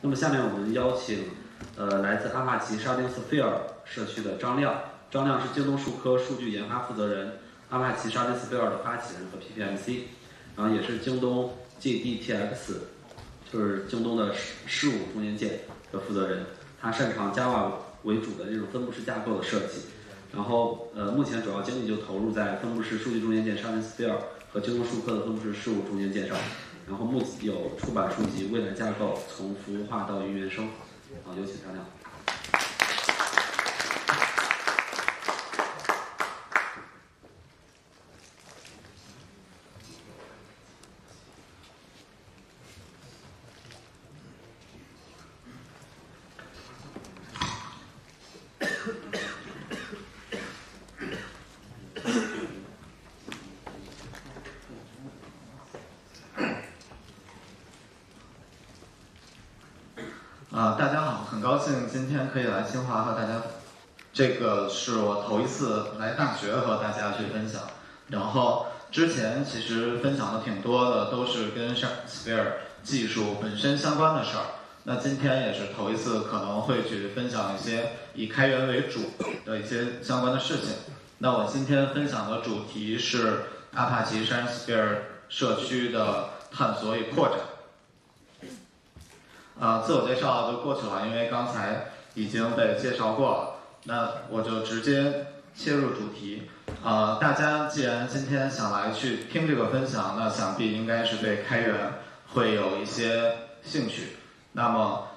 那么下面我们邀请来自阿帕奇 ShardingSphere 社区的张亮，张亮是京东数科数据研发负责人，阿帕奇 ShardingSphere 的发起人和 PPMC， 然后也是京东 JDTX， 就是京东的事务中间件的负责人，他擅长 Java 为主的这种分布式架构的设计，然后目前主要精力就投入在分布式数据中间件 ShardingSphere 和京东数科的分布式事务中间件上。然后目前有出版书籍《未来架构：从服务化到云原生》，好，有请张亮。今天可以来清华和大家，这个是我头一次来大学和大家去分享。然后之前其实分享的挺多的，都是跟 ShardingSphere 技术本身相关的事儿。那今天也是头一次可能会去分享一些以开源为主的一些相关的事情。那我今天分享的主题是阿帕奇 ShardingSphere 社区的探索与扩展。自我介绍就过去了，因为刚才已经被介绍过了。那我就直接切入主题。大家既然今天想来去听这个分享，那想必应该是对开源会有一些兴趣。那么，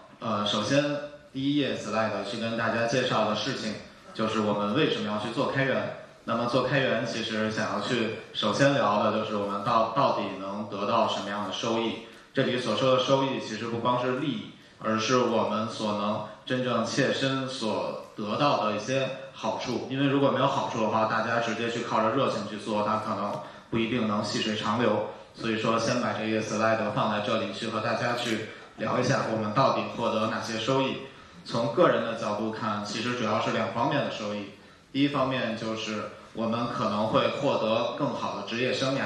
首先第一页 slide 去跟大家介绍的事情，就是我们为什么要去做开源。那么做开源，其实想要去首先聊的就是我们到底能得到什么样的收益。这里所说的收益，其实不光是利益，而是我们所能真正切身所得到的一些好处。因为如果没有好处的话，大家直接去靠着热情去做，它可能不一定能细水长流。所以说，先把这些 slide 放在这里，去和大家去聊一下我们到底获得哪些收益。从个人的角度看，其实主要是两方面的收益。第一方面就是我们可能会获得更好的职业生涯。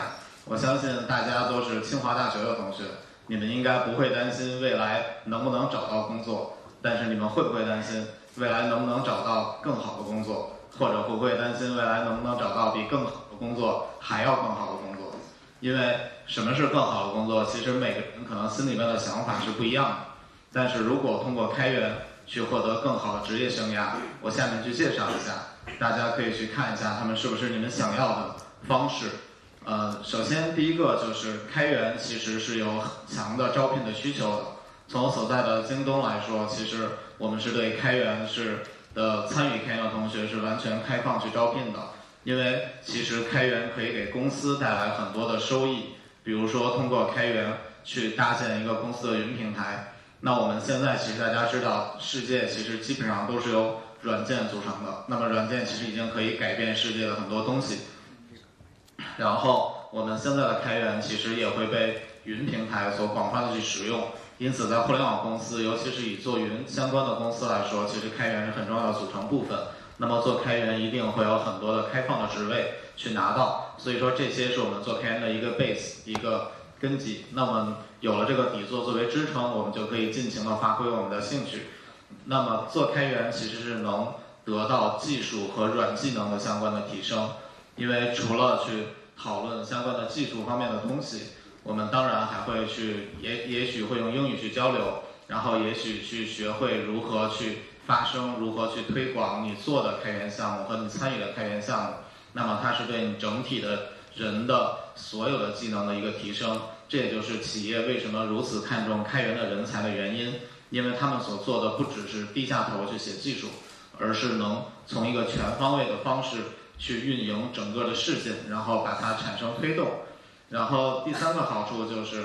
我相信大家都是清华大学的同学。你们应该不会担心未来能不能找到工作，但是你们会不会担心未来能不能找到更好的工作，或者会不会担心未来能不能找到比更好的工作还要更好的工作？因为什么是更好的工作，其实每个人可能心里面的想法是不一样的。但是如果通过开源去获得更好的职业生涯，我下面去介绍一下，大家可以去看一下他们是不是你们想要的方式。首先第一个就是开源其实是有很强的招聘的需求的。从我所在的京东来说，其实我们是对开源参与开源的同学是完全开放去招聘的，因为其实开源可以给公司带来很多的收益，比如说通过开源去搭建一个公司的云平台。那我们现在其实大家知道，世界其实基本上都是由软件组成的，那么软件其实已经可以改变世界的很多东西。然后我们现在的开源其实也会被云平台所广泛的去使用，因此在互联网公司，尤其是以做云相关的公司来说，其实开源是很重要的组成部分。那么做开源一定会有很多的开放的职位去拿到，所以说这些是我们做开源的一个 base， 一个根基。那么有了这个底座作为支撑，我们就可以尽情的发挥我们的兴趣。那么做开源其实是能得到技术和软技能的相关的提升，因为除了去讨论相关的技术方面的东西，我们当然还会去也许会用英语去交流，然后也许去学会如何去发声，如何去推广你做的开源项目和你参与的开源项目。那么它是对你整体的人的所有的技能的一个提升，这也就是企业为什么如此看重开源的人才的原因，因为他们所做的不只是低下头去写技术，而是能从一个全方位的方式去运营整个的事件，然后把它产生推动。然后第三个好处就是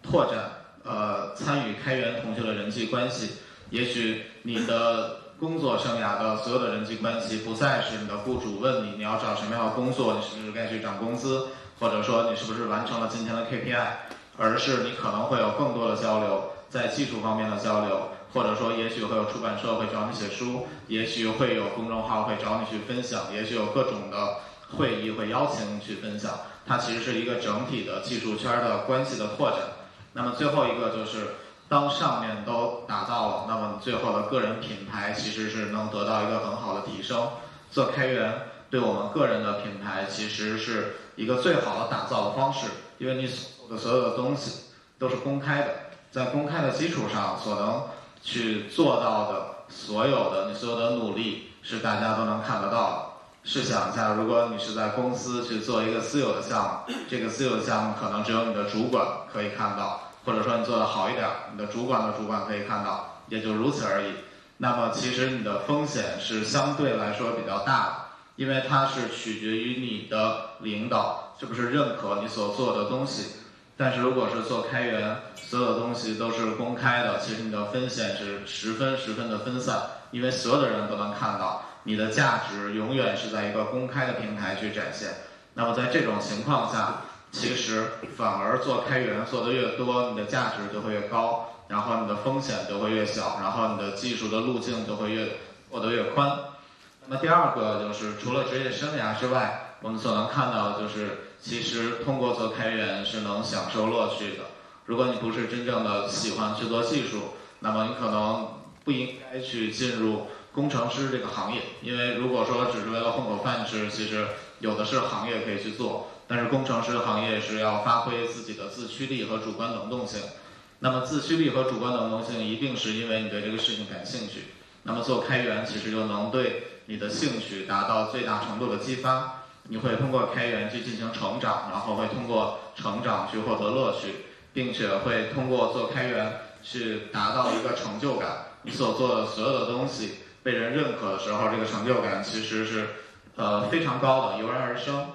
拓展参与开源同学的人际关系。也许你的工作生涯的所有的人际关系不再是你的雇主问你要找什么样的工作，你是不是该去涨工资，或者说你是不是完成了今天的 KPI， 而是你可能会有更多的交流，在技术方面的交流，或者说也许会有出版社会找你写书，也许会有公众号会找你去分享，也许有各种的会议会邀请你去分享。它其实是一个整体的技术圈的关系的拓展。那么最后一个就是当上面都打造了，那么最后的个人品牌其实是能得到一个很好的提升。做开源对我们个人的品牌其实是一个最好的打造的方式，因为你所有的东西都是公开的，在公开的基础上所能去做到的所有的努力是大家都能看得到的。试想一下，如果你是在公司去做一个私有的项目，这个私有的项目可能只有你的主管可以看到，或者说你做的好一点，你的主管的主管可以看到，也就如此而已。那么其实你的风险是相对来说比较大的，因为它是取决于你的领导是不是认可你所做的东西。但是如果是做开源，所有的东西都是公开的，其实你的风险是十分的分散，因为所有的人都能看到，你的价值永远是在一个公开的平台去展现。那么在这种情况下，其实反而做开源做得越多，你的价值就会越高，然后你的风险就会越小，然后你的技术的路径就会越宽。那么第二个就是除了职业生涯之外，我们所能看到的就是其实通过做开源是能享受乐趣的。如果你不是真正的喜欢去做技术，那么你可能不应该去进入工程师这个行业，因为如果说只是为了混口饭吃，其实有的是行业可以去做，但是工程师行业是要发挥自己的自驱力和主观能动性。那么自驱力和主观能动性一定是因为你对这个事情感兴趣，那么做开源其实就能对你的兴趣达到最大程度的激发，你会通过开源去进行成长，然后会通过成长去获得乐趣，并且会通过做开源去达到一个成就感。你所做的所有的东西被人认可的时候，这个成就感其实是非常高的，油然而生。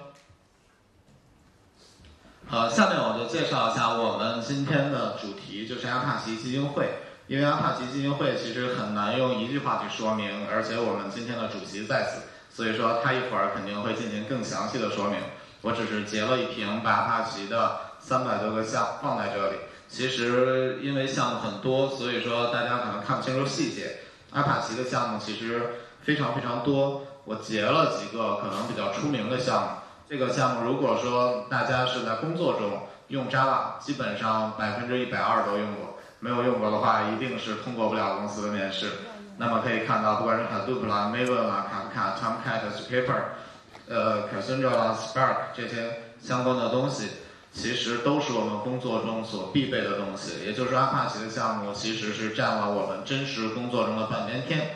下面我就介绍一下我们今天的主题，就是阿帕奇基金会。因为阿帕奇基金会其实很难用一句话去说明，而且我们今天的主席在此，所以说他一会儿肯定会进行更详细的说明。我只是截了一屏，把阿帕奇的300多个项目放在这里。其实因为项目很多，所以说大家可能看不清楚细节。阿帕奇的项目其实非常多，我截了几个可能比较出名的项目。这个项目如果说大家是在工作中用 Java， 基本上120%都用过，没有用过的话一定是通过不了公司的面试。那么可以看到，不管是 Hadoop 啦、Maven 啦、Kafka、Tomcat、Scraper、Cassandra 啦、Spark 这些相关的东西，其实都是我们工作中所必备的东西。也就是阿帕奇的项目其实是占了我们真实工作中的半边天。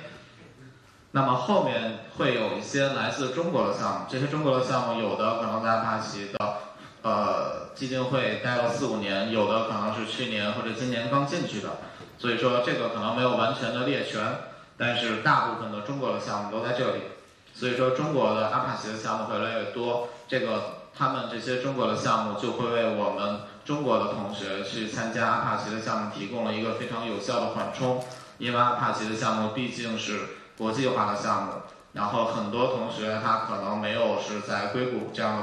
那么后面会有一些来自中国的项目，这些中国的项目有的可能在阿帕奇的基金会待了4-5年，有的可能是去年或者今年刚进去的，所以说这个可能没有完全的列全，但是大部分的中国的项目都在这里。所以说中国的阿帕奇的项目会越来越多，他们这些中国的项目就会为我们中国的同学去参加阿帕奇的项目提供了一个非常有效的缓冲。因为阿帕奇的项目毕竟是国际化的项目，然后很多同学他可能没有是在硅谷这样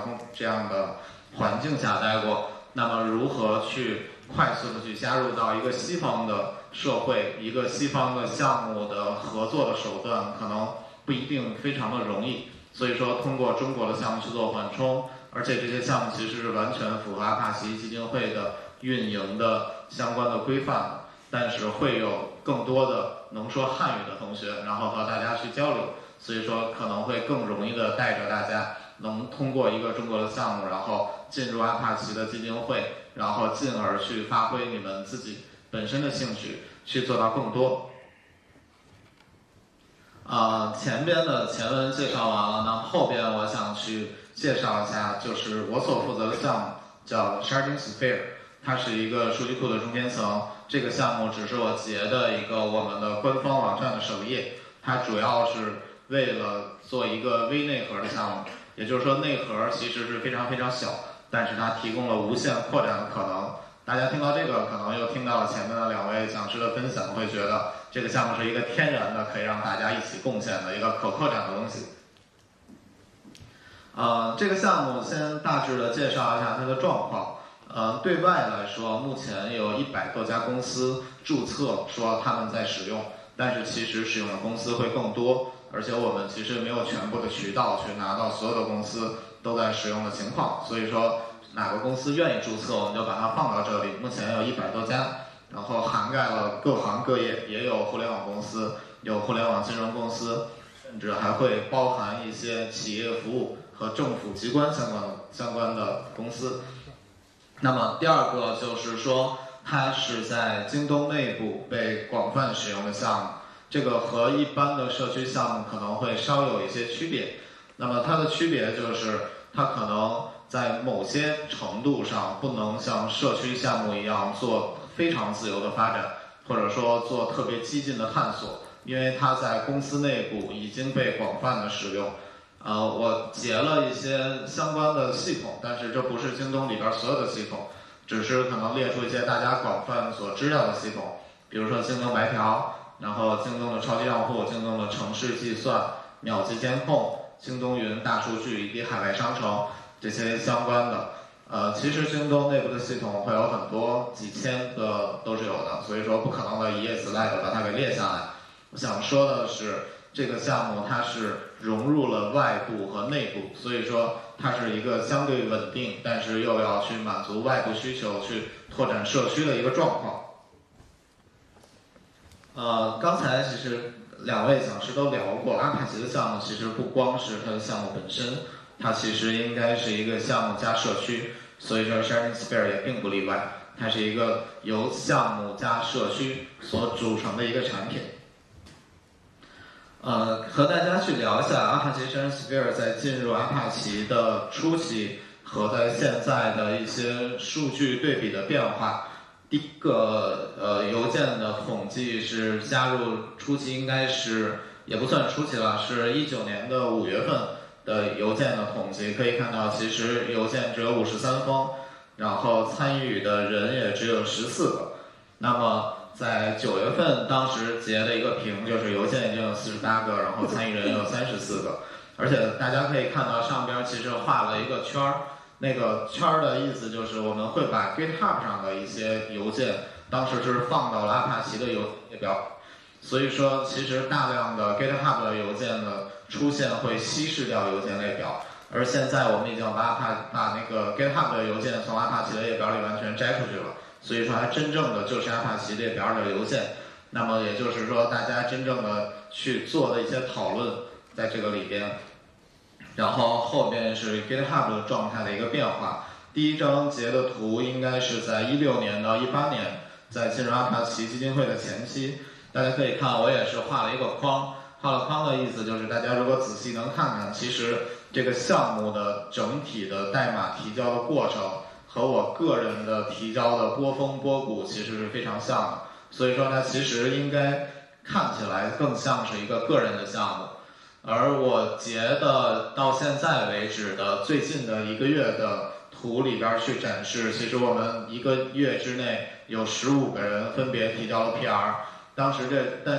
的环境下待过，那么如何去快速的去加入到一个西方的社会，一个西方的项目的合作的手段可能不一定非常的容易，所以说通过中国的项目去做缓冲。而且这些项目其实是完全符合阿帕奇基金会的运营的相关的规范，但是会有更多的能说汉语的同学，然后和大家去交流，所以说可能会更容易的带着大家能通过一个中国的项目，然后进入阿帕奇的基金会，然后进而去发挥你们自己本身的兴趣，去做到更多。前边的前文介绍完了，那后边我想去介绍一下，就是我所负责的项目叫 ShardingSphere， 它是一个数据库的中间层。这个项目只是我截的一个我们的官方网站的首页，它主要是为了做一个微内核的项目，也就是说内核其实是非常小，但是它提供了无限扩展的可能。大家听到这个可能又听到了前面的2位讲师的分享，会觉得这个项目是一个天然的可以让大家一起贡献的一个可扩展的东西。这个项目先大致的介绍一下它的状况。对外来说，目前有100多家公司注册说他们在使用，但是其实使用的公司会更多，而且我们其实没有全部的渠道去拿到所有的公司都在使用的情况，所以说哪个公司愿意注册，我们就把它放到这里。目前有100多家，然后涵盖了各行各业，也有互联网公司，有互联网金融公司，甚至还会包含一些企业服务和政府机关相关的公司。那么第二个就是说，它是在京东内部被广泛使用的项目，这个和一般的社区项目可能会稍有一些区别。那么它的区别就是，它可能在某些程度上不能像社区项目一样做非常自由的发展，或者说做特别激进的探索，因为它在公司内部已经被广泛的使用。我截了一些相关的系统，但是这不是京东里边所有的系统，只是可能列出一些大家广泛所知道的系统，比如说京东白条，然后京东的超级账户、京东的城市计算、秒级监控、京东云、大数据以及海外商城这些相关的。其实京东内部的系统会有很多，几千个都是有的，所以说不可能的一页 slide 把它给列下来。我想说的是，这个项目它是融入了外部和内部，所以说它是一个相对稳定，但是又要去满足外部需求、去拓展社区的一个状况。刚才其实两位讲师都聊过，阿帕奇的项目其实不光是它的项目本身，它其实应该是一个项目加社区，所以说 ShardingSphere 也并不例外，它是一个由项目加社区所组成的一个产品。和大家去聊一下阿帕奇 ShardingSphere 在进入阿帕奇的初期和在现在的一些数据对比的变化。第一个邮件的统计是加入初期，应该是也不算初期了，是19年5月份的邮件的统计。可以看到，其实邮件只有53封，然后参与的人也只有14个。那么在9月份，当时截的一个屏就是邮件已经有48个，然后参与人有34个，而且大家可以看到上边其实画了一个圈儿，那个圈儿的意思就是我们会把 GitHub 上的一些邮件，当时是放到了阿帕奇的邮件列表，所以说其实大量的 GitHub 的邮件的出现会稀释掉邮件列表，而现在我们已经把那个 GitHub 的邮件从阿帕奇的列表里完全摘出去了。所以说，它真正的就是阿帕奇列表的邮件。那么也就是说，大家真正的去做的一些讨论，在这个里边。然后后边是 GitHub 的状态的一个变化。第一张截的图应该是在2016年到2018年，在进入阿帕奇基金会的前期。大家可以看，我也是画了一个框。画了框的意思就是，大家如果仔细能看看，其实这个项目的整体的代码提交的过程，和我个人的提交的波峰波谷其实是非常像的，所以说它其实应该看起来更像是一个个人的项目。而我截的到现在为止的最近的1个月的图里边去展示，其实我们1个月之内有15个人分别提交了 PR。当时但15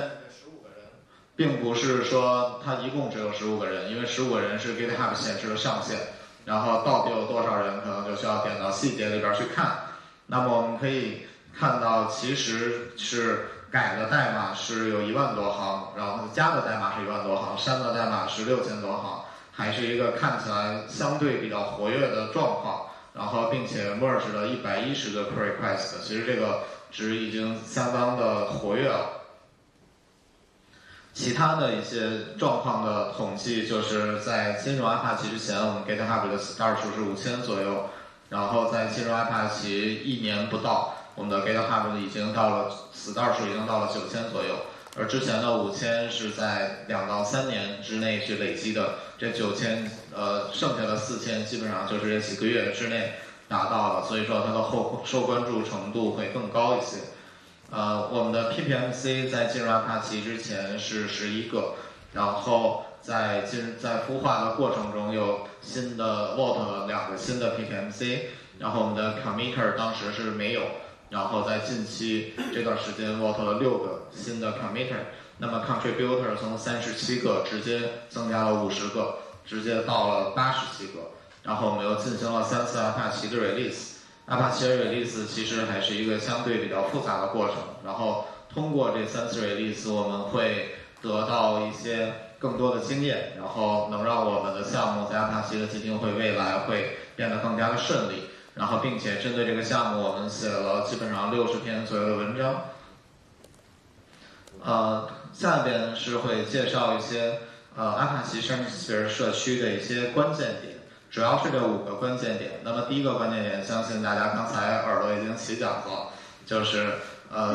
个人并不是说它一共只有15个人，因为15个人是 GitHub 显示的上限。然后到底有多少人，可能就需要点到细节里边去看。那么我们可以看到，其实是改的代码是有1万多行，然后加的代码是1万多行，删的代码是6000多行，还是一个看起来相对比较活跃的状况。然后并且 merge 了110个 pull request， 其实这个值已经相当的活跃了。其他的一些状况的统计，就是在进入阿帕奇之前，我们 GitHub 的 start 数是5000左右，然后在进入阿帕奇1年不到，我们的 GitHub 已经到了 start 数已经到了9000左右，而之前的5000是在2到3年之内去累积的，这9000剩下的4000基本上就是这几个月之内达到了，所以说它的受关注程度会更高一些。我们的 PPMC 在进入阿帕奇之前是11个，然后在孵化的过程中有新的 Vault 2个新的 PPMC， 然后我们的 Committer 当时是没有，然后在近期这段时间 Vault 了6个新的 Committer， 那么 Contributor 从37个直接增加了50个，直接到了87个，然后我们又进行了3次阿帕奇的 release。阿帕奇 release 其实还是一个相对比较复杂的过程，然后通过这3次 release， 我们会得到一些更多的经验，然后能让我们的项目在阿帕奇的基金会未来会变得更加的顺利。然后并且针对这个项目，我们写了基本上60篇左右的文章。下边是会介绍一些Apache ShardingSphere 社区的一些关键点，主要是这5个关键点。那么第1个关键点，相信大家刚才耳朵已经起茧了，就是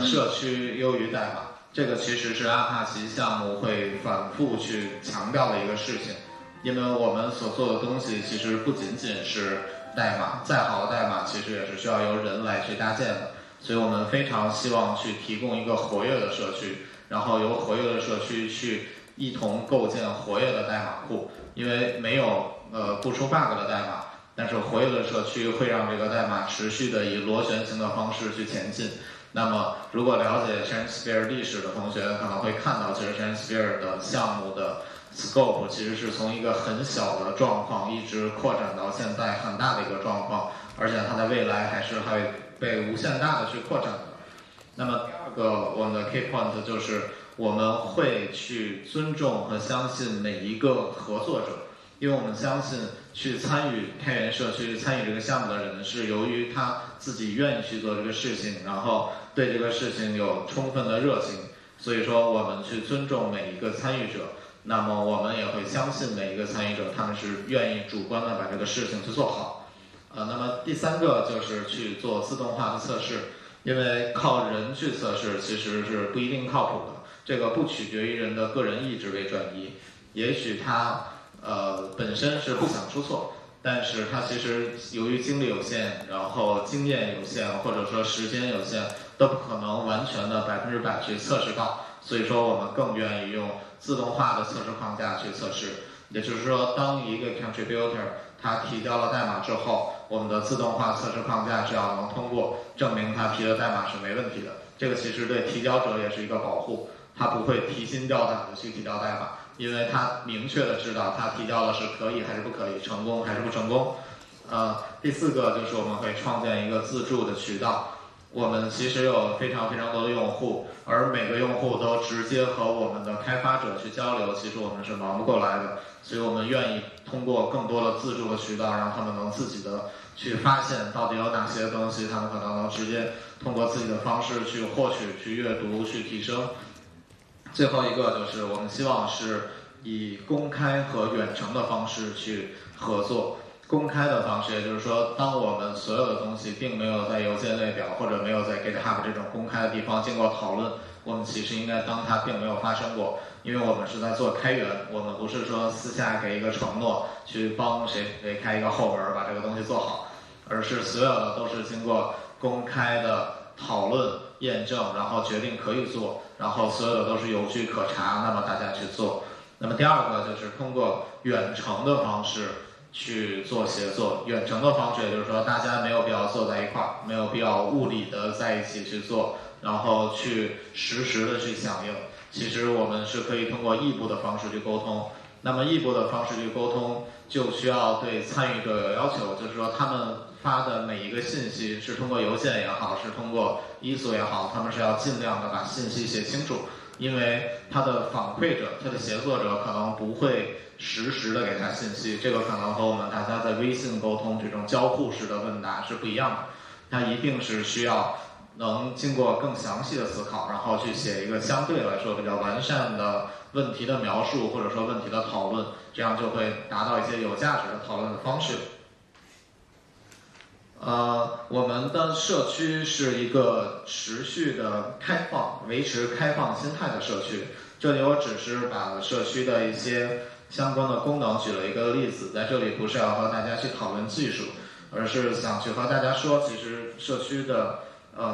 社区优于代码。这个其实是Apache项目会反复去强调的一个事情，因为我们所做的东西其实不仅仅是代码，再好的代码其实也是需要由人来去搭建的，所以我们非常希望去提供一个活跃的社区，然后由活跃的社区去一同构建活跃的代码库，因为没有不出 bug 的代码，但是活跃的社区会让这个代码持续的以螺旋形的方式去前进。那么，如果了解 ShardingSphere 历史的同学可能会看到，其实 ShardingSphere 的项目的 scope 其实是从一个很小的状况一直扩展到现在很大的一个状况，而且它在未来还是会被无限大的去扩展的。那么第2个我们的 key point 就是我们会去尊重和相信每一个合作者，因为我们相信去参与开源社区、参与这个项目的人是由于他自己愿意去做这个事情，然后对这个事情有充分的热情，所以说我们去尊重每一个参与者，那么我们也会相信每一个参与者他们是愿意主观的把这个事情去做好。那么第3个就是去做自动化的测试，因为靠人去测试其实是不一定靠谱的，这个不取决于人的个人意志为转移，也许他本身是不想出错，但是他其实由于精力有限，然后经验有限，或者说时间有限，都不可能完全的100%去测试到，所以说我们更愿意用自动化的测试框架去测试。也就是说，当一个 contributor 他提交了代码之后，我们的自动化测试框架只要能通过，证明他提的代码是没问题的。这个其实对提交者也是一个保护，他不会提心吊胆的去提交代码，因为他明确的知道他提交的是可以还是不可以，成功还是不成功。第4个就是我们会创建一个自助的渠道，我们其实有非常非常多的用户，而每个用户都直接和我们的开发者去交流，其实我们是忙不过来的，所以我们愿意通过更多的自助的渠道，让他们能自己的去发现到底有哪些东西，他们可能能直接通过自己的方式去获取、去阅读、去提升。最后1个就是我们希望是以公开和远程的方式去合作。公开的方式，也就是说，当我们所有的东西并没有在邮件列表或者没有在 GitHub 这种公开的地方经过讨论，我们其实应该当它并没有发生过，因为我们是在做开源，我们不是说私下给一个承诺去帮谁开一个后门把这个东西做好，而是所有的都是经过公开的讨论验证，然后决定可以做，然后所有的都是有据可查，那么大家去做。那么第2个就是通过远程的方式去做协作。远程的方式也就是说，大家没有必要坐在一块儿，没有必要物理的在一起去做，然后去实时的去响应，其实我们是可以通过异步的方式去沟通。那么异步的方式去沟通就需要对参与者有要求，就是说他们发的每一个信息是通过邮件也好，是通过ISO也好，他们是要尽量的把信息写清楚，因为他的反馈者、他的协作者可能不会实时的给他信息，这个可能和我们大家在微信沟通这种交互式的问答是不一样的，他一定是需要能经过更详细的思考，然后去写一个相对来说比较完善的问题的描述，或者说问题的讨论，这样就会达到一些有价值的讨论的方式。我们的社区是一个持续的开放、维持开放心态的社区。这里我只是把社区的一些相关的功能举了一个例子，在这里不是要和大家去讨论技术，而是想去和大家说，其实社区的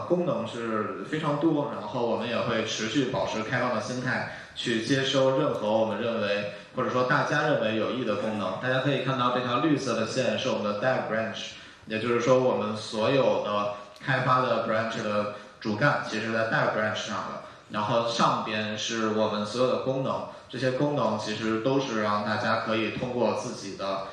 功能是非常多，然后我们也会持续保持开放的心态，去接收任何我们认为或者说大家认为有益的功能。大家可以看到这条绿色的线是我们的 Dev Branch。也就是说，我们所有的开发的 branch 的主干，其实在 dev branch 上的。然后上边是我们所有的功能，这些功能其实都是让大家可以通过自己的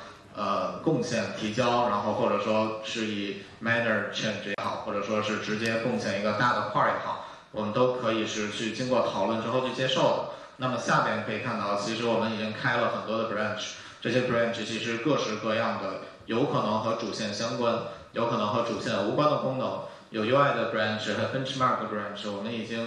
贡献提交，然后或者说是以 minor change 也好，或者说是直接贡献一个大的块也好，我们都可以是去经过讨论之后去接受的。那么下边可以看到，其实我们已经开了很多的 branch， 这些 branch 其实各式各样的。有可能和主线相关，有可能和主线无关的功能，有 UI 的 branch 和 benchmark 的 branch， 我们已经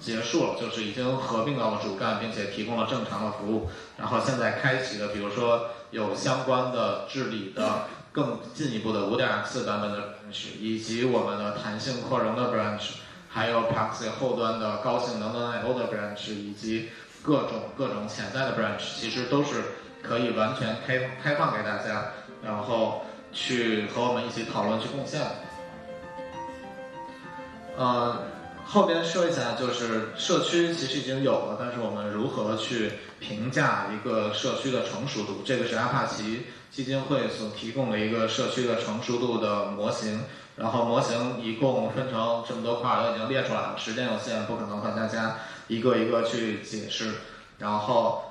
结束了，就是已经合并到了主干，并且提供了正常的服务。然后现在开启的，比如说有相关的治理的更进一步的 5.4 版本的 branch， 以及我们的弹性扩容的 branch， 还有 proxy 后端的高性能的 I/O 的 branch， 以及各种潜在的 branch， 其实都是可以完全开放给大家，然后去和我们一起讨论去贡献。后边说一下，就是社区其实已经有了，但是我们如何去评价一个社区的成熟度？这个是阿帕奇基金会所提供的一个社区的成熟度的模型。然后模型一共分成这么多块，都已经列出来了，时间有限，不可能和大家一个一个去解释。然后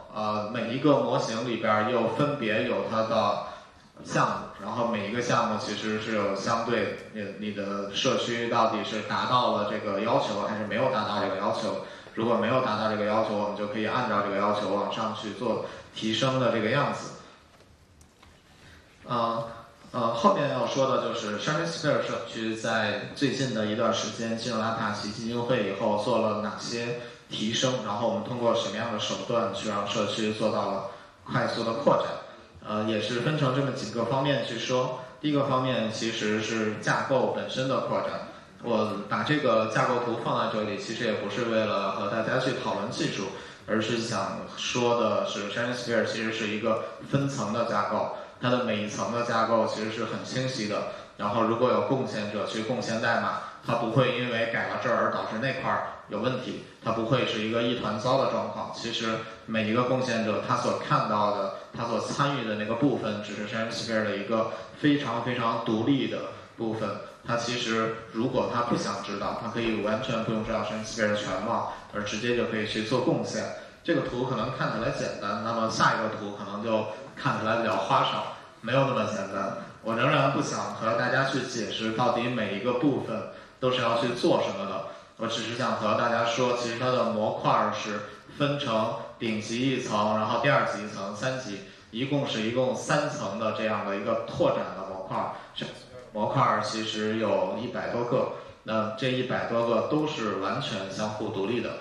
每一个模型里边又分别有它的项目，然后每一个项目其实是有相对你的社区到底是达到了这个要求还是没有达到这个要求。如果没有达到这个要求，我们就可以按照这个要求往上去做提升的这个样子。后面要说的就是 ShardingSphere 社区在最近的一段时间进入阿帕奇基金会以后做了哪些提升，然后我们通过什么样的手段去让社区做到了快速的扩展。也是分成这么几个方面去说。第一个方面其实是架构本身的扩展，我把这个架构图放在这里，其实也不是为了和大家去讨论技术，而是想说的是 ShardingSphere 其实是一个分层的架构，它的每一层的架构其实是很清晰的，然后如果有贡献者去贡献代码，它不会因为改了这儿而导致那块有问题，它不会是一个一团糟的状况。其实每一个贡献者他所看到的，他所参与的那个部分，只是 ShardingSphere 的一个非常非常独立的部分。他其实如果他不想知道，他可以完全不用知道 ShardingSphere 的全貌，而直接就可以去做贡献。这个图可能看起来简单，那么下一个图可能就看起来比较花哨，没有那么简单。我仍然不想和大家去解释到底每一个部分都是要去做什么的，我只是想和大家说，其实它的模块是分成顶级一层，然后第二级一层，三级，一共三层的这样的一个拓展的模块。模块其实有100多个，那这100多个都是完全相互独立的。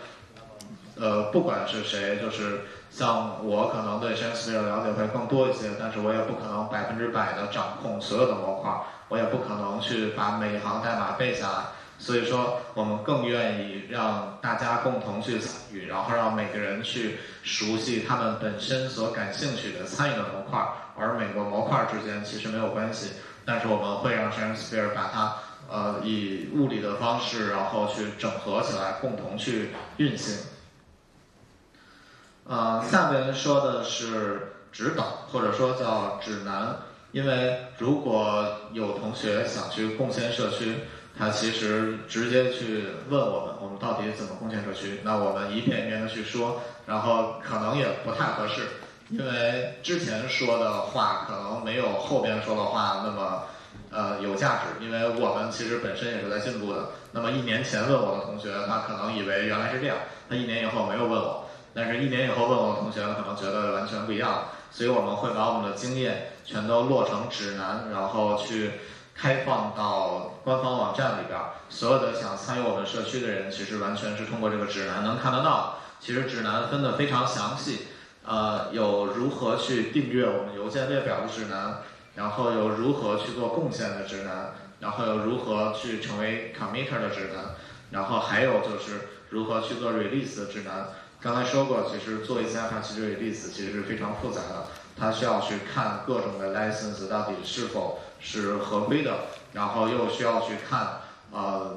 不管是谁，就是像我可能对 ShardingSphere 的了解会更多一些，但是我也不可能100%的掌控所有的模块，我也不可能去把每一行代码背下来。所以说我们更愿意让大家共同去参与，然后让每个人去熟悉他们本身所感兴趣的参与的模块，而每个模块之间其实没有关系，但是我们会让 ShardingSphere 把它以物理的方式然后去整合起来，共同去运行。下面说的是指导，或者说叫指南。因为如果有同学想去贡献社区，他其实直接去问我们到底怎么贡献社区，那我们一遍一遍的去说，然后可能也不太合适，因为之前说的话可能没有后边说的话那么有价值，因为我们其实本身也是在进步的。那么1年前问我的同学，他可能以为原来是这样，他1年以后没有问我，但是1年以后问我的同学可能觉得完全不一样了。所以我们会把我们的经验全都落成指南，然后去开放到官方网站里边。所有的想参与我们社区的人其实完全是通过这个指南能看得到。其实指南分得非常详细，有如何去订阅我们邮件列表的指南，然后有如何去做贡献的指南，然后有如何去成为 Committer 的指南，然后还有就是如何去做 Release 的指南。刚才说过，其实做一次 Apache Release 其实是非常复杂的，它需要去看各种的 license 到底是否是合规的，然后又需要去看，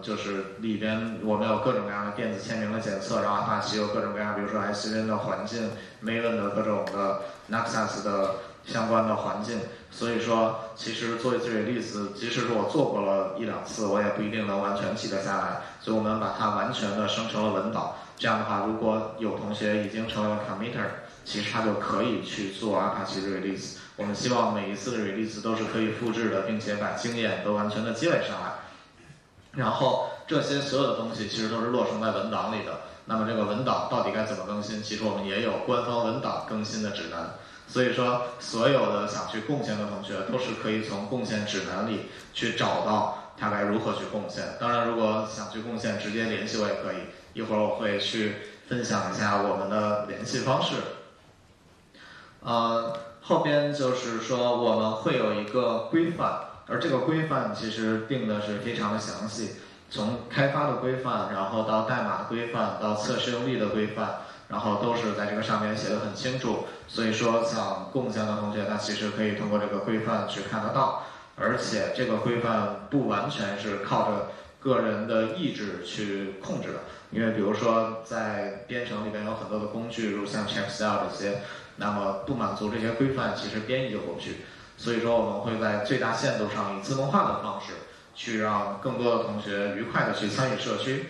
就是里边我们有各种各样的电子签名的检测，然后 Apache 有各种各样，比如说 ICN 的环境、Maven 的各种的 Nexus 的相关的环境。所以说，其实做一次 Release， 即使是我做过了1-2次，我也不一定能完全记得下来，所以我们把它完全的生成了文档。这样的话，如果有同学已经成为了 committer， 其实他就可以去做 Apache Release。我们希望每一次的 Release 都是可以复制的，并且把经验都完全的积累上来。然后这些所有的东西其实都是落成在文档里的。那么这个文档到底该怎么更新？其实我们也有官方文档更新的指南。所以说，所有的想去贡献的同学，都是可以从贡献指南里去找到他该如何去贡献。当然，如果想去贡献，直接联系我也可以。一会儿我会去分享一下我们的联系方式。后边就是说我们会有一个规范，而这个规范其实定的是非常的详细，从开发的规范，然后到代码的规范，到测试用例的规范。 然后都是在这个上面写的很清楚，所以说想贡献的同学，他其实可以通过这个规范去看得到，而且这个规范不完全是靠着个人的意志去控制的，因为比如说在编程里边有很多的工具，如像 Checkstyle 这些，那么不满足这些规范，其实编译就过不去，所以说我们会在最大限度上以自动化的方式，去让更多的同学愉快的去参与社区。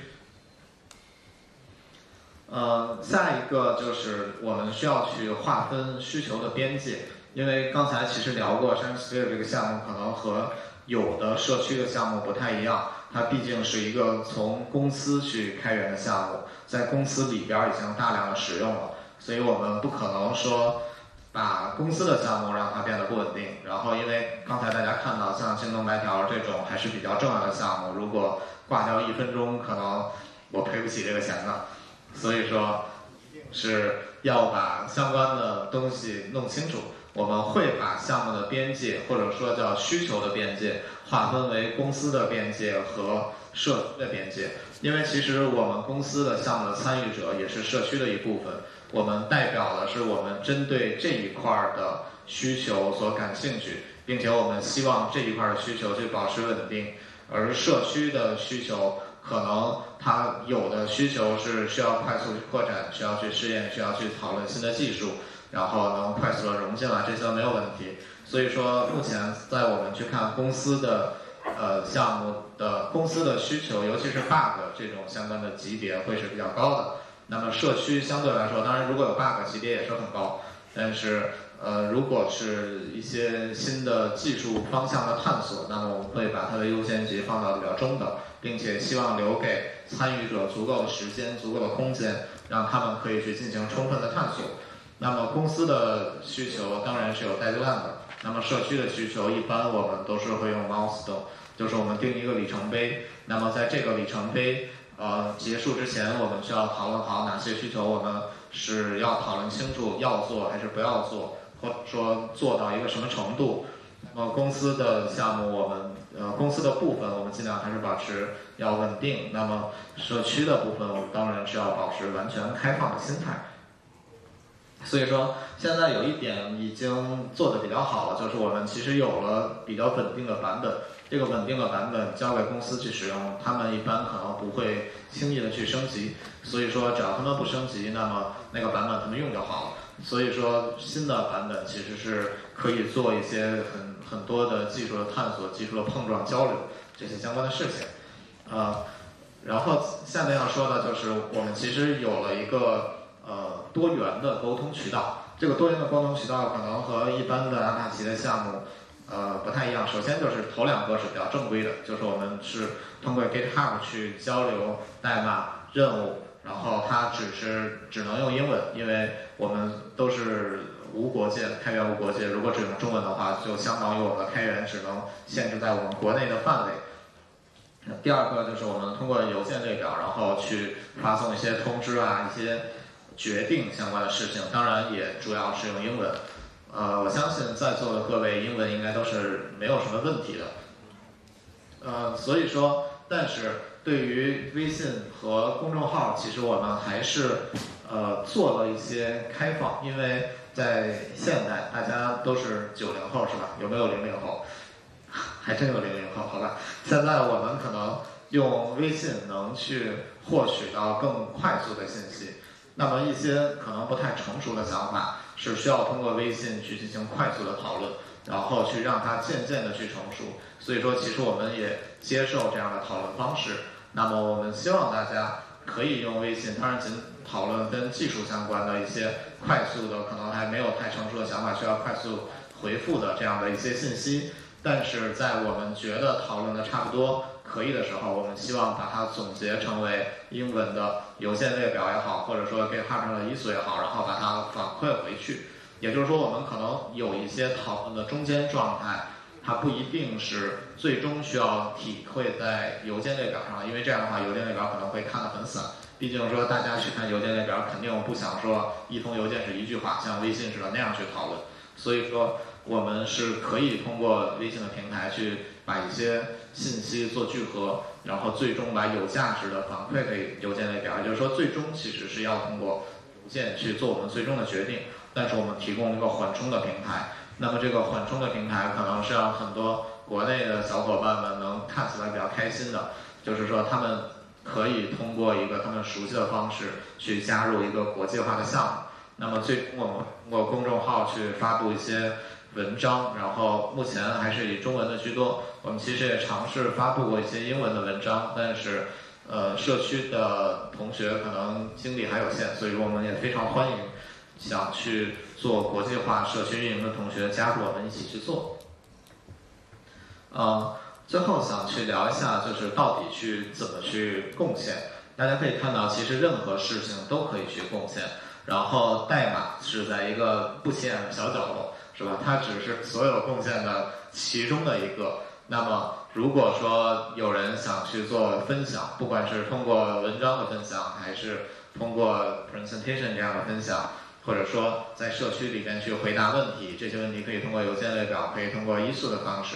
下一个就是我们需要去划分需求的边界，因为刚才其实聊过 ShardingSphere 这个项目可能和有的社区的项目不太一样，它毕竟是一个从公司去开源的项目，在公司里边已经大量的使用了，所以我们不可能说把公司的项目让它变得不稳定。然后因为刚才大家看到像京东白条这种还是比较重要的项目，如果挂掉1分钟，可能我赔不起这个钱呢。 所以说，是要把相关的东西弄清楚。我们会把项目的边界，或者说叫需求的边界，划分为公司的边界和社区的边界。因为其实我们公司的项目的参与者也是社区的一部分，我们代表的是我们针对这一块的需求所感兴趣，并且我们希望这一块的需求去保持稳定，而社区的需求。 可能它有的需求是需要快速去扩展，需要去试验，需要去讨论新的技术，然后能快速的融进来，这些没有问题。所以说，目前在我们去看公司的项目的公司的需求，尤其是 bug 这种相关的级别会是比较高的。那么社区相对来说，当然如果有 bug 级别也是很高，但是如果是一些新的技术方向的探索，那么我们会把它的优先级放到比较中等。 并且希望留给参与者足够的时间、足够的空间，让他们可以去进行充分的探索。那么公司的需求当然是有 deadline 的。那么社区的需求一般我们都是会用 milestone， 就是我们定一个里程碑。那么在这个里程碑结束之前，我们需要讨论好哪些需求我们是要讨论清楚要做还是不要做，或者说做到一个什么程度。 公司的项目，我们公司的部分，我们尽量还是保持要稳定。那么社区的部分，我们当然是要保持完全开放的心态。所以说，现在有一点已经做得比较好了，就是我们其实有了比较稳定的版本。这个稳定的版本交给公司去使用，他们一般可能不会轻易的去升级。所以说，只要他们不升级，那么那个版本他们用就好了。 所以说，新的版本其实是可以做一些很多的技术的探索、技术的碰撞、交流这些相关的事情，然后下面要说的就是我们其实有了一个多元的沟通渠道。这个多元的沟通渠道可能和一般的Apache的项目不太一样。首先就是头两个是比较正规的，就是我们是通过 GitHub 去交流代码、任务。 然后它只能用英文，因为我们都是无国界，开源无国界。如果只用中文的话，就相当于我们的开源只能限制在我们国内的范围。第二个就是我们通过邮件列表，然后去发送一些通知啊、一些决定相关的事情，当然也主要是用英文。我相信在座的各位英文应该都是没有什么问题的。所以说，但是。 对于微信和公众号，其实我们还是做了一些开放，因为在现代，大家都是90后是吧？有没有00后？还真有00后，好吧。现在我们可能用微信能去获取到更快速的信息，那么一些可能不太成熟的想法是需要通过微信去进行快速的讨论，然后去让它渐渐的去成熟。所以说，其实我们也接受这样的讨论方式。 那么我们希望大家可以用微信，当然仅讨论跟技术相关的一些快速的，可能还没有太成熟的想法需要快速回复的这样的一些信息。但是在我们觉得讨论的差不多可以的时候，我们希望把它总结成为英文的邮件列表也好，或者说给 GitHub 的ISO也好，然后把它反馈回去。也就是说，我们可能有一些讨论的中间状态，它不一定是最终需要体会在邮件列表上，因为这样的话，邮件列表可能会看得很散。毕竟说大家去看邮件列表，肯定不想说一封邮件是一句话，像微信似的那样去讨论。所以说，我们是可以通过微信的平台去把一些信息做聚合，然后最终把有价值的反馈给邮件列表。也就是说，最终其实是要通过邮件去做我们最终的决定。但是我们提供一个缓冲的平台，那么这个缓冲的平台可能是让很多国内的小伙伴们能看起来比较开心的，就是说他们可以通过一个他们熟悉的方式去加入一个国际化的项目。那么最我们通过公众号去发布一些文章，然后目前还是以中文的居多。我们其实也尝试发布过一些英文的文章，但是社区的同学可能精力还有限，所以我们也非常欢迎想去做国际化社区运营的同学加入我们一起去做。最后想去聊一下，就是到底去怎么去贡献。大家可以看到，其实任何事情都可以去贡献，然后代码是在一个不起眼的小角落，是吧？它只是所有贡献的其中的一个。那么如果说有人想去做分享，不管是通过文章的分享，还是通过 presentation 这样的分享，或者说在社区里面去回答问题，这些问题可以通过邮件列表，可以通过ISO的方式。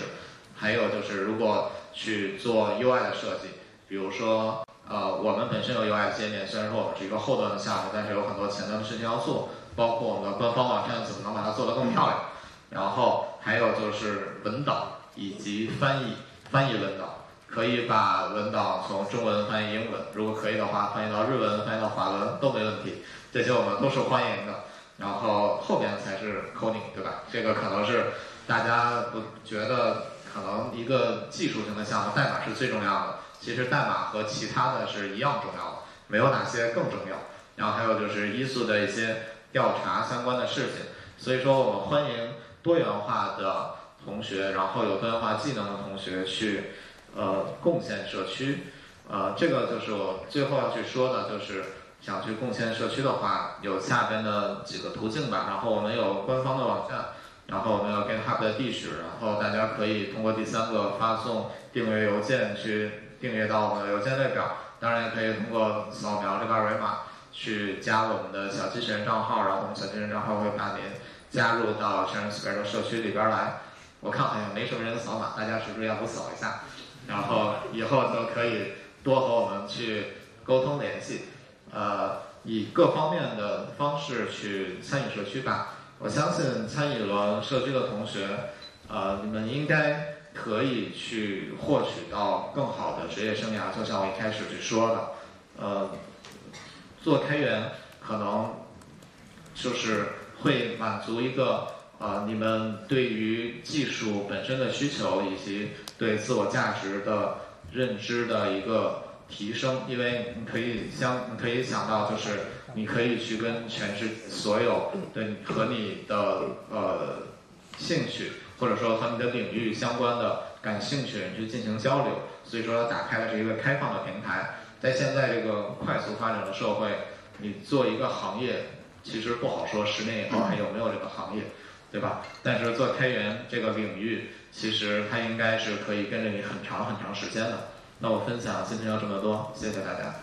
还有就是如果去做 UI 的设计，比如说我们本身有 UI 界面，虽然说我们是一个后端的项目，但是有很多前端的事情要做，包括我们的官方网站怎么能把它做得更漂亮。然后还有就是文档以及翻译文档，可以把文档从中文翻译英文，如果可以的话翻译到日文，翻译到法文都没问题，这些我们都是欢迎的。然后后边才是 coding， 对吧？这个可能是大家不觉得，可能一个技术型的项目代码是最重要的，其实代码和其他的是一样重要的，没有哪些更重要。然后还有就是ISO的一些调查相关的事情，所以说我们欢迎多元化的同学，然后有多元化技能的同学去贡献社区。这个就是我最后要去说的，就是想去贡献社区的话，有下边的几个途径吧。然后我们有官方的网站，然后我们有 GitHub 的地址，然后大家可以通过第三个发送订阅邮件去订阅到我们的邮件列表。当然也可以通过扫描这个二维码去加我们的小机器人账号，然后我们小机器人账号会把您加入到 ShardingSphere 的社区里边来。我看好像没什么人扫码，大家是不是要不扫一下？然后以后就可以多和我们去沟通联系，以各方面的方式去参与社区吧。我相信参与了社区的同学，你们应该可以去获取到更好的职业生涯。就像我一开始去说的，做开源可能就是会满足一个你们对于技术本身的需求以及对自我价值的认知的一个提升。因为你可以想到，就是你可以去跟全世界所有对和你的兴趣或者说和你的领域相关的感兴趣人去进行交流。所以说它打开的是一个开放的平台。在现在这个快速发展的社会，你做一个行业其实不好说10年以后还有没有这个行业，对吧？但是做开源这个领域，其实它应该是可以跟着你很长很长时间的。那我分享今天就这么多，谢谢大家。